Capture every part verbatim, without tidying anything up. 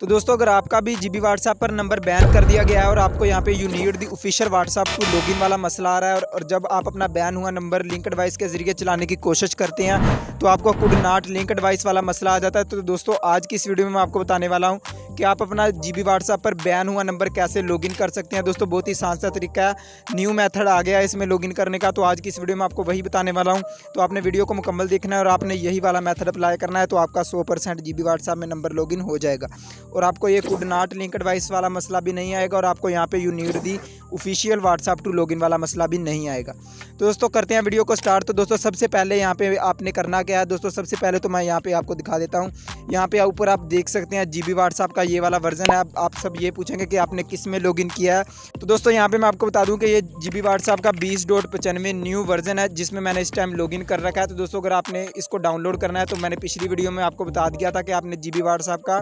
तो दोस्तों अगर आपका भी जीबी व्हाट्सएप पर नंबर बैन कर दिया गया है और आपको यहाँ पे you need the official WhatsApp to login वाला मसला आ रहा है और, और जब आप अपना बैन हुआ नंबर लिंक डिवाइस के जरिए चलाने की कोशिश करते हैं तो आपको कुड नॉट लिंक डिवाइस वाला मसला आ जाता है। तो दोस्तों आज की इस वीडियो में मैं आपको बताने वाला हूँ कि आप अपना जीबी व्हाट्सएप पर बैन हुआ नंबर कैसे लॉगिन कर सकते हैं। दोस्तों बहुत ही आसान सा तरीका है, न्यू मेथड आ गया है इसमें लॉगिन करने का। तो आज की इस वीडियो में आपको वही बताने वाला हूँ, तो आपने वीडियो को मुकम्मल देखना है और आपने यही वाला मेथड अप्लाई करना है तो आपका सौ परसेंट जीबी व्हाट्सएप में नंबर लॉगिन हो जाएगा और आपको ये कुड नॉट लिंक डिवाइस वाला मसला भी नहीं आएगा और आपको यहाँ पे you need the official WhatsApp to login वाला मसला भी नहीं आएगा। तो दोस्तों करते हैं वीडियो को स्टार्ट। तो दोस्तों सबसे पहले यहाँ पे आपने करना क्या है, दोस्तों सबसे पहले तो मैं यहाँ पे आपको दिखा देता हूँ। यहाँ पे ऊपर आप देख सकते हैं जीबी व्हाट्सएप का ये वाला वर्जन है। आप, आप सब ये पूछेंगे कि आपने किस में लॉगिन किया है। तो दोस्तों यहाँ पे मैं आपको बता दूँ कि ये जीबी व्हाट्सएप का बीस डॉट पचानवे न्यू वर्जन है जिसमें मैंने इस टाइम लॉगिन कर रखा है। तो दोस्तों अगर आपने इसको डाउनलोड करना है तो मैंने पिछली वीडियो में आपको बता दिया था कि आपने जीबी व्हाट्सएप का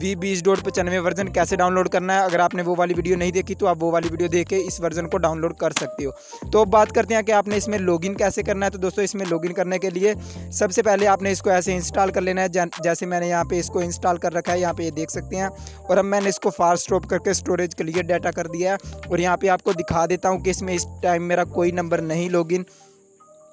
वी बीस डॉट पचानवे वर्जन कैसे डाउनलोड करना है। अगर आपने वो वाली वीडियो नहीं देखी तो आप वो वाली वीडियो देख के इस वर्जन को डाउनलोड कर सकते हो। तो अब बात करते हैं कि आपने इसमें लॉगिन कैसे करना है। तो दोस्तों इसमें लॉगिन करने के लिए सबसे पहले आपने इसको ऐसे इंस्टॉल कर लेना है, जैसे मैंने यहाँ पे इसको इंस्टॉल कर रखा है, यहाँ पे ये देख सकते हैं। और अब मैंने इसको फास्ट स्टॉप करके स्टोरेज के लिए डाटा कर दिया है और यहाँ पे आपको दिखा देता हूँ कि इसमें इस टाइम मेरा कोई नंबर नहीं लॉगिन।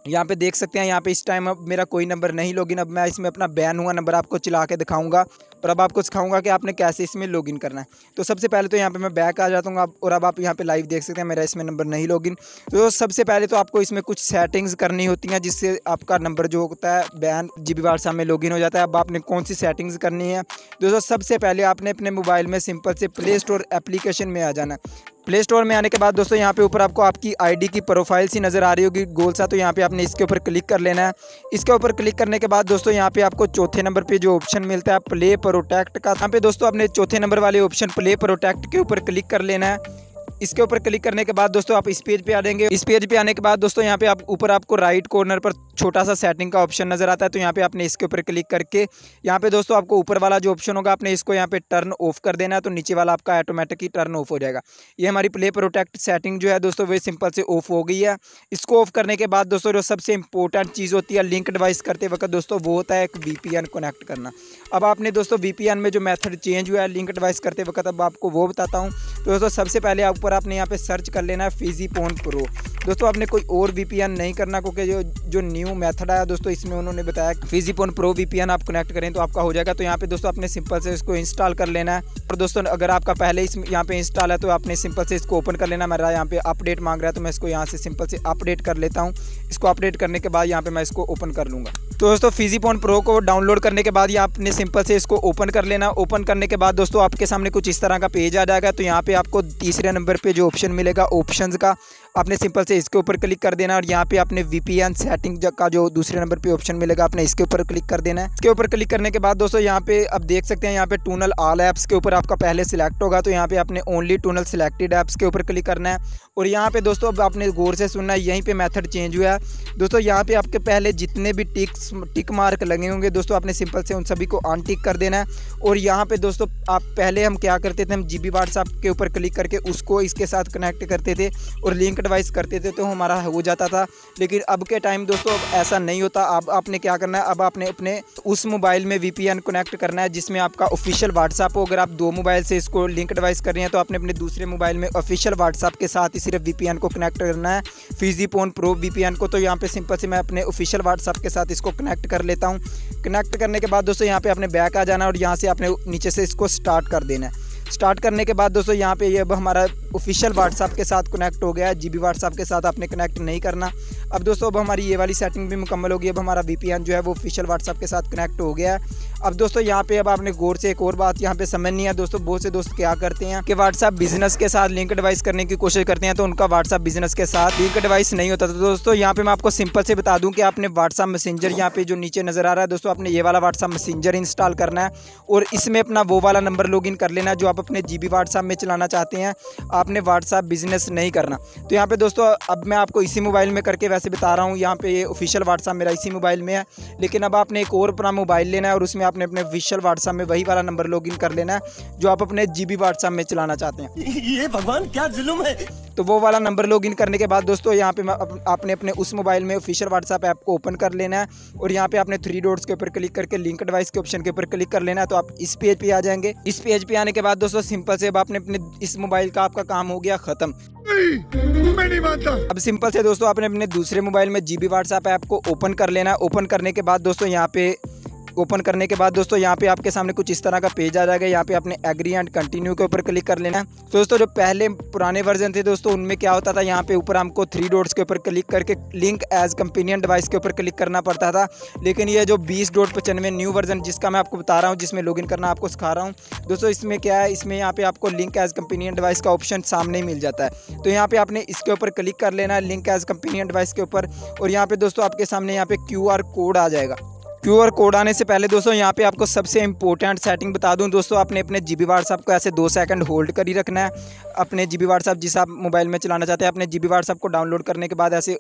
यहाँ पे देख सकते हैं यहाँ पे इस टाइम अब मेरा कोई नंबर नहीं लॉगिन। अब मैं इसमें अपना बैन हुआ नंबर आपको चला के दिखाऊंगा और अब आपको सिखाऊंगा कि आपने कैसे इसमें लॉगिन करना है। तो सबसे पहले तो यहाँ पे मैं बैक आ जाता हूँ और अब आप यहाँ पे लाइव देख सकते हैं मेरा इसमें नंबर नहीं लॉगिन। तो सबसे पहले तो आपको इसमें कुछ सेटिंग्स करनी होती हैं जिससे आपका नंबर जो होता है बैन जीबी व्हाट्सएप में लॉगिन हो जाता है। अब आपने कौन सी सेटिंग्स करनी है, दोस्तों सबसे पहले आपने अपने मोबाइल में सिंपल से प्ले स्टोर एप्लीकेशन में आ जाना है। प्ले स्टोर में आने के बाद दोस्तों यहाँ पे ऊपर आपको आपकी आईडी की प्रोफाइल सी नज़र आ रही होगी गोल सा, तो यहाँ पे आपने इसके ऊपर क्लिक कर लेना है। इसके ऊपर क्लिक करने के बाद दोस्तों यहाँ पे आपको चौथे नंबर पे जो ऑप्शन मिलता है प्ले प्रोटेक्ट का, यहाँ पे दोस्तों आपने चौथे नंबर वाले ऑप्शन प्ले प्रोटेक्ट के ऊपर क्लिक कर लेना है। इसके ऊपर क्लिक करने के बाद दोस्तों आप इस पेज पे आ जाएंगे। इस पेज पे आने के बाद दोस्तों यहाँ पे आप ऊपर आपको राइट कॉर्नर पर छोटा सा सेटिंग का ऑप्शन नजर आता है, तो यहाँ पे आपने इसके ऊपर क्लिक करके यहाँ पे दोस्तों आपको ऊपर वाला जो ऑप्शन होगा आपने इसको यहाँ पे टर्न ऑफ कर देना है, तो नीचे वाला आपका ऑटोमेटिकली टर्न ऑफ हो जाएगा। ये हमारी प्ले प्रोटेक्ट सेटिंग जो है दोस्तों वे सिंपल से ऑफ हो गई है। इसको ऑफ करने के बाद दोस्तों जो सबसे इंपॉर्टेंट चीज़ होती है लिंक डिवाइस करते वक्त दोस्तों वो होता है एक वी पी एन कनेक्ट करना। अब आपने दोस्तों वी पी एन में जो मैथड चेंज हुआ है लिंक डिवाइस करते वक्त अब आपको वो बताता हूँ। तो दोस्तों सबसे पहले आप पर आपने यहाँ पे सर्च कर लेना है फिजीपोन प्रो। दोस्तों आपने कोई और वीपीएन नहीं करना क्योंकि जो जो न्यू मेथड आया दोस्तों इसमें उन्होंने बताया फिजीपोन प्रो वीपीएन आप कनेक्ट करें तो आपका हो जाएगा। तो यहाँ पे दोस्तों आपने सिंपल से इसको इंस्टॉल कर लेना है और दोस्तों अगर आपका पहले इस यहाँ पे इंस्टॉल है तो आपने सिंपल से इसको ओपन कर लेना। मेरा यहाँ पे अपडेट मांग रहा है तो मैं इसको यहाँ से सिंपल से अपडेट कर लेता हूँ। इसको अपडेट करने के बाद यहाँ पे मैं इसको ओपन कर लूँगा। तो दोस्तों फिजीपोन प्रो को डाउनलोड करने के बाद यहाँ आपने सिंपल से इसको ओपन कर लेना। ओपन करने के बाद दोस्तों आपके सामने कुछ इस तरह का पेज आ जाएगा। तो यहाँ पे आपको तीसरे नंबर पे जो ऑप्शन मिलेगा ऑप्शंस का आपने सिंपल से इसके ऊपर क्लिक कर देना और यहाँ पे आपने वीपीएन सेटिंग का जो दूसरे नंबर पे ऑप्शन मिलेगा आपने इसके ऊपर क्लिक कर देना है। इसके ऊपर क्लिक करने के बाद दोस्तों यहाँ पे आप देख सकते हैं यहाँ पे टूनल ऑल ऐप्स के ऊपर आपका पहले सिलेक्ट होगा, तो यहाँ पे आपने ओनली टूनल सिलेक्टेड ऐप्स के ऊपर क्लिक करना है। और यहाँ पे दोस्तों अब आपने गौर से सुनना है, यहीं पे मेथड चेंज हुआ है। दोस्तों यहाँ पे आपके पहले जितने भी टिक्स टिक मार्क लगे होंगे दोस्तों आपने सिंपल से उन सभी को अनटिक कर देना है। और यहाँ पे दोस्तों आप पहले हम क्या करते थे, हम जीबी व्हाट्सएप के ऊपर क्लिक करके उसको इसके साथ कनेक्ट करते थे और लिंक डिवाइस करते थे तो हमारा हो जाता था। लेकिन अब के टाइम दोस्तों अब ऐसा नहीं होता। अब आपने क्या करना है, अब आपने अपने उस मोबाइल में वीपीएन कनेक्ट करना है जिसमें आपका ऑफिशियल व्हाट्सएप हो। अगर आप दो मोबाइल से इसको लिंक डिवाइस कर रहे हैं तो आपने अपने दूसरे मोबाइल में ऑफिशियल व्हाट्सएप के साथ ही सिर्फ वीपीएन को कनेक्ट करना है फिजीपोन प्रो वीपीएन को। तो यहाँ पे सिंपल से मैं अपने ऑफिशियल व्हाट्सएप के साथ इसको कनेक्ट कर लेता हूँ। कनेक्ट करने के बाद दोस्तों यहाँ पे आपने बैक आ जाना और यहाँ से आपने नीचे से इसको स्टार्ट कर देना है। स्टार्ट करने के बाद दोस्तों यहाँ पे ये अब हमारा ऑफिशियल व्हाट्सएप के साथ कनेक्ट हो गया है। जीबी व्हाट्सएप के साथ आपने कनेक्ट नहीं करना। अब दोस्तों अब हमारी ये वाली सेटिंग भी मुकम्मल होगी। अब हमारा वीपीएन जो है वो ऑफिशियल व्हाट्सएप के साथ कनेक्ट हो गया है। अब दोस्तों यहाँ पे अब आपने गौर से एक और बात यहाँ पे समझनी है। दोस्तों बहुत से दोस्त क्या करते हैं कि व्हाट्सएप बिजनेस के साथ लिंक डिवाइस करने की कोशिश करते हैं तो उनका व्हाट्सएप बिजनेस के साथ लिंक डिवाइस नहीं होता। तो दोस्तों यहाँ पे मैं आपको सिंपल से बता दूँ कि आपने व्हाट्सएप मैसेंजर यहाँ पे जो नीचे नजर आ रहा है दोस्तों आपने ये वाला व्हाट्सएप मैसेंजर इंस्टॉल करना है और इसमें अपना वो वाला नंबर लॉगिन कर लेना है जो आप अपने जीबी व्हाट्सएप में चलाना चाहते हैं। आपने व्हाट्सएप बिजनेस नहीं करना। तो यहाँ पे दोस्तों अब मैं आपको इसी मोबाइल में करके वैसे बता रहा हूँ, यहाँ पे ये ऑफिशियल व्हाट्सएप मेरा इसी मोबाइल में है, लेकिन अब आपने एक और अपना मोबाइल लेना है और उसमें आपने अपने ऑफिशियल व्हाट्सएप में वही वाला नंबर लॉगिन कर लेना है जो आप अपने जीबी व्हाट्सएप में चलाना चाहते हैं। ये भगवान क्या जुल्म है। तो वो वाला नंबर लॉगिन करने के बाद दोस्तों यहाँ पे आपने अपने उस मोबाइल में ऑफिशियल व्हाट्सएप ऐप को ओपन कर लेना है और यहाँ पे आपने थ्री डॉट्स के ऊपर क्लिक करके लिंक डिवाइस के ऑप्शन के ऊपर क्लिक कर लेना है। तो आप इस पेज पे आ जाएंगे। इस पेज पे आने के बाद दोस्तों सिंपल से अब आपने अपने इस मोबाइल का आपका काम हो गया खत्म। मैं नहीं मानता। अब सिंपल से दोस्तों आपने अपने दूसरे मोबाइल में जीबी व्हाट्सएप ऐप को ओपन कर लेना है। ओपन करने के बाद दोस्तों यहाँ पे ओपन करने के बाद दोस्तों यहाँ पे आपके सामने कुछ इस तरह का पेज आ जाएगा। यहाँ पे आपने एग्री एंड कंटिन्यू के ऊपर क्लिक कर लेना है। तो दोस्तों जो पहले पुराने वर्जन थे दोस्तों उनमें क्या होता था, यहाँ पे ऊपर हमको थ्री डॉट्स के ऊपर क्लिक करके लिंक एज कंपेनियन डिवाइस के ऊपर क्लिक करना पड़ता था, लेकिन ये जो बीस डॉट पचानवे न्यू वर्जन जिसका मैं आपको बता रहा हूँ, जिसमें लॉगिन करना आपको सिखा रहा हूँ दोस्तों, इसमें क्या है, इसमें यहाँ पे आपको लिंक एज कंपेनियन डिवाइस का ऑप्शन सामने मिल जाता है। तो यहाँ पे आपने इसके ऊपर क्लिक कर लेना है, लिंक एज कंपेनियन डिवाइस के ऊपर, और यहाँ पे दोस्तों आपके सामने यहाँ पे क्यू आर कोड आ जाएगा। क्यू आर कोड आने से पहले दोस्तों यहाँ पे आपको सबसे इंपॉर्टेंट सेटिंग बता दूं दोस्तों, आपने अपने जीबी व्हाट्सएप को ऐसे दो सेकंड होल्ड कर ही रखना है। अपने जीबी व्हाट्सएप जिस आप मोबाइल में चलाना चाहते हैं, अपने जीबी व्हाट्सएप को डाउनलोड करने के बाद ऐसे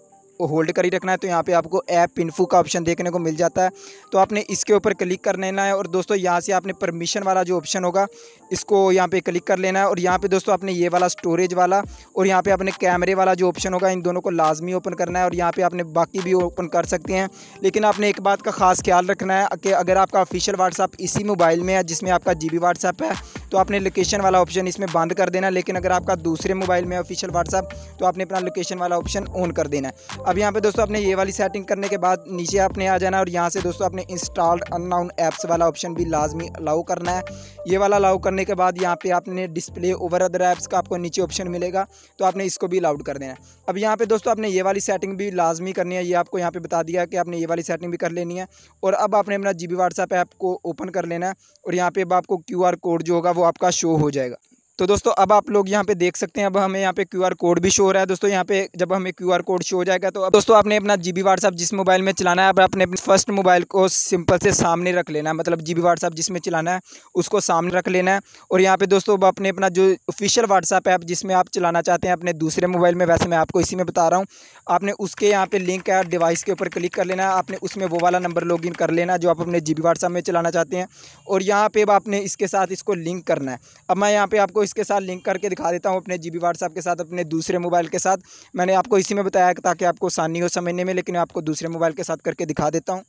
होल्ड कर ही रखना है। तो यहाँ पे आपको ऐप इन्फो का ऑप्शन देखने को मिल जाता है, तो आपने इसके ऊपर क्लिक कर लेना है और दोस्तों यहाँ से आपने परमिशन वाला जो ऑप्शन होगा इसको यहाँ पे क्लिक कर लेना है। और यहाँ पे दोस्तों आपने ये वाला स्टोरेज वाला और यहाँ पे आपने कैमरे वाला जो ऑप्शन होगा, इन दोनों को लाजमी ओपन करना है। और यहाँ पर आपने बाकी भी ओपन कर सकते हैं, लेकिन आपने एक बात का खास ख्याल रखना है कि अगर आपका ऑफिशियल व्हाट्सएप इसी मोबाइल में है जिसमें आपका जीबी व्हाट्सएप है तो आपने लोकेशन वाला ऑप्शन इसमें बंद कर देना है, लेकिन अगर आपका दूसरे मोबाइल में ऑफिशियल व्हाट्सएप तो आपने अपना लोकेशन वाला ऑप्शन ऑन कर देना है। अब यहाँ पे दोस्तों आपने ये वाली सेटिंग करने के बाद नीचे आपने आ जाना और यहाँ से दोस्तों आपने इंस्टॉल्ड अननोन ऐप्स वाला ऑप्शन भी लाजमी अलाउ करना है। ये वाला अलाउ करने के बाद यहाँ पे आपने डिस्प्ले ओवर अदर ऐप्स का आपको नीचे ऑप्शन मिलेगा, तो आपने इसको भी अलाउड कर देना है। अब यहाँ पे दोस्तों आपने ये वाली सेटिंग भी लाजमी करनी है, ये आपको यहाँ पर बता दिया कि आपने ये वाली सेटिंग भी कर लेनी है। और अब आपने अपना जीबी व्हाट्सएप ऐप को ओपन कर लेना है और यहाँ पे अब आपको क्यू आर कोड जो होगा वो आपका शो हो जाएगा। तो दोस्तों अब आप लोग यहाँ पे देख सकते हैं, अब हमें यहाँ पे क्यू आर कोड भी शो हो रहा है। दोस्तों यहाँ पे जब हमें क्यू आर कोड शो हो जाएगा तो अब दोस्तों आपने अपना जीबी व्हाट्सएप जिस मोबाइल में चलाना है, अब आपने अपने फर्स्ट मोबाइल को सिंपल से सामने रख लेना है, मतलब जीबी व्हाट्सएप जिसमें चलाना है उसको सामने रख लेना है। और यहाँ पे दोस्तों अब अपने अपना जो ऑफिशियल व्हाट्सएप ऐप जिसमें आप चलाना चाहते हैं अपने दूसरे मोबाइल में, वैसे मैं आपको इसी में बता रहा हूँ, आपने उसके यहाँ पे लिंक ऐप डिवाइस के ऊपर क्लिक कर लेना है। आपने उसमें वो वाला नंबर लॉगिन कर लेना जो आप अपने जीबी व्हाट्सएप में चलाना चाहते हैं और यहाँ पे आपने इसके साथ इसको लिंक करना है। अब मैं यहाँ पे आपको इसके साथ लिंक करके दिखा देता हूं अपने जीबी व्हाट्सएप के साथ, अपने दूसरे मोबाइल के साथ। मैंने आपको इसी में बताया ताकि आपको आसानी हो समझने में, लेकिन आपको दूसरे मोबाइल के साथ करके दिखा देता हूं।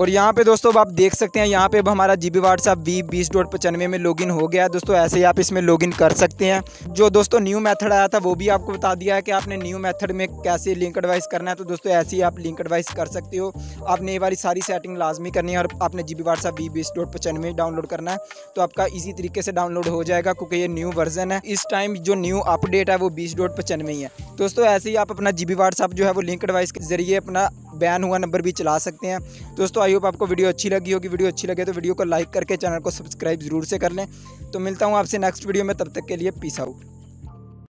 और यहाँ पे दोस्तों अब आप देख सकते हैं, यहाँ पे अब हमारा जीबी व्हाट्सएप वी बीस डॉट पचानवे में लॉगिन हो गया है। दोस्तों ऐसे ही आप इसमें लॉगिन कर सकते हैं। जो दोस्तों न्यू मेथड आया था वो भी आपको बता दिया है कि आपने न्यू मेथड में कैसे लिंक एडवाइस करना है। तो दोस्तों ऐसे ही आप लिंक एडवाइस कर सकते हो। आपने ये वाली सारी सेटिंग लाजमी करनी है और आपने जीबी व्हाट्सएप वी बीस डॉट पचानवे डाउनलोड करना है, तो आपका ईजी तरीके से डाउनलोड हो जाएगा क्योंकि ये न्यू वर्जन है। इस टाइम जो न्यू अपडेट है वो बीस डॉट पचानवे ही है। दोस्तों ऐसे ही आप अपना जीबी व्हाट्सएप जो है वो लिंक एडवाइस के जरिए अपना बैन हुआ नंबर भी चला सकते हैं। दोस्तों आई होप आपको वीडियो अच्छी लगी होगी। वीडियो अच्छी लगे तो वीडियो को लाइक करके चैनल को सब्सक्राइब जरूर से कर लें। तो मिलता हूँ आपसे नेक्स्ट वीडियो में, तब तक के लिए पीस आउट।